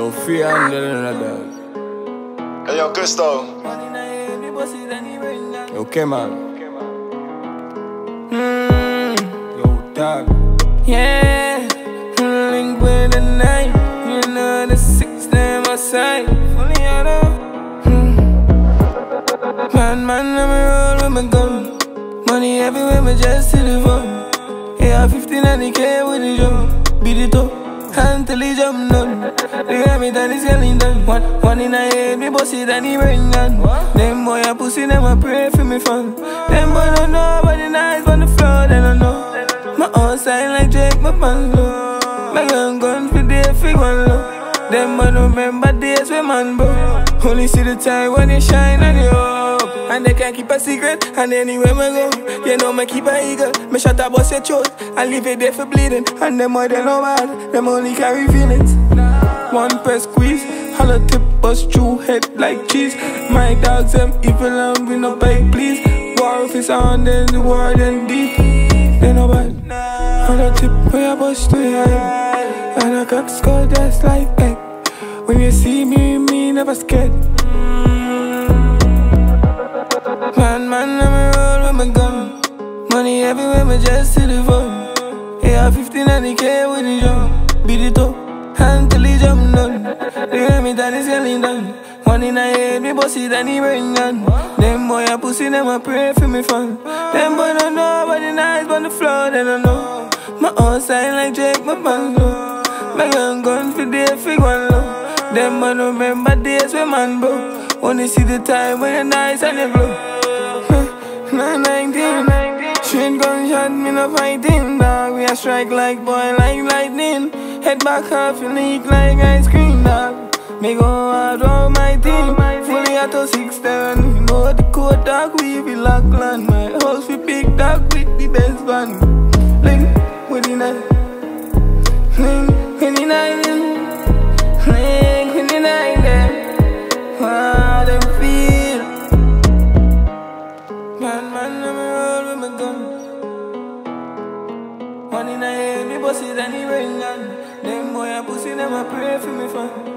No fear, nothing like that. Hey, yo, Christo. Yo, K-Man. Yo, dog. Yeah, link with the night. You know the sixth name I say. Fully out of man, let me roll with my gun. Money everywhere, but just hit the phone. Yeah, 59K with the jump. Beat it up until he jump down. They got me down, it's getting done. One in a head, me boss it and he bring down. Them boy a pussy, them a pray for me fun. Them boy don't know about the nights on the floor, they don't know. My own sign like Drake, my man low. My gun guns with the fig one low. Them boy don't remember days with man bro. Only see the time when they shine and they up. And they can't keep a secret, and anywhere we go. You know me keep a eagle, me shut up bust your throat. And leave it there for bleeding, and them boy they know bad. Them only carry feelings. One press squeeze, holla tip us through head like cheese. My dogs them evil and we no beg please. War if it's on then the war then deep. They no bad, holla tip where I bust to your head. And I got skull that's like egg. When you see me never scared. Man, let me roll with my gun. Money everywhere, me just hit the phone. Yeah, 59K with the jump. Beat it up until he jump down. They hear me down, it's getting done. One in a head, me boss it and he bring down. Them boy a pussy, them a pray for me fun. Them boy don't know about the nights on the floor, they don't know. My own sign like Drake, my man low. My gun guns for the fig one low. Them boy don't remember days with man bro. Only see the time when the nights and the blow. 19 straight gunshot, me no fighting dog. We a strike like boy, like lightning. Head back half, you leak like ice cream dog. Me go out all my team, fully auto 6-10. You know the code dog, we be Lockland. My house we big dog with the best one. Link with the night, link with the night, link with the night, yeah. How them feel? Man, let me roll with my gun. One in a head, me boss it and he bring down. Them boy a pussy, them a pray for me fun.